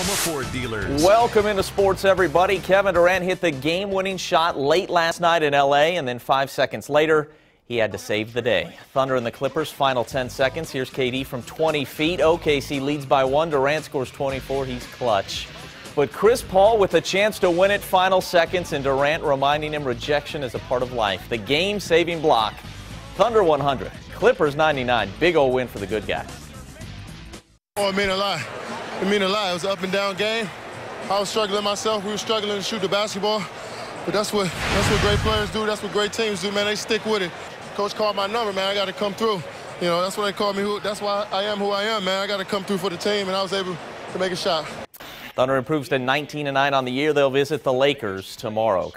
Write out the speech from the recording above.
Oklahoma Ford dealers. Welcome into sports, everybody. Kevin Durant hit the game-winning shot late last night in L.A., and then 5 seconds later, he had to save the day. Thunder and the Clippers, final 10 seconds. Here's KD from 20 feet. OKC leads by 1. Durant scores 24. He's clutch. But Chris Paul with a chance to win it, final seconds, and Durant reminding him rejection is a part of life. The game-saving block. Thunder 100, Clippers 99. Big old win for the good guys. Oh, it meant a lot. It meant a lot. It was an up-and-down game. I was struggling myself. We were struggling to shoot the basketball. But that's what great players do. That's what great teams do, man. They stick with it. Coach called my number, man. I got to come through. You know, that's why they called me. That's why I am who I am, man. I got to come through for the team, and I was able to make a shot. Thunder improves to 19-9 on the year. They'll visit the Lakers tomorrow.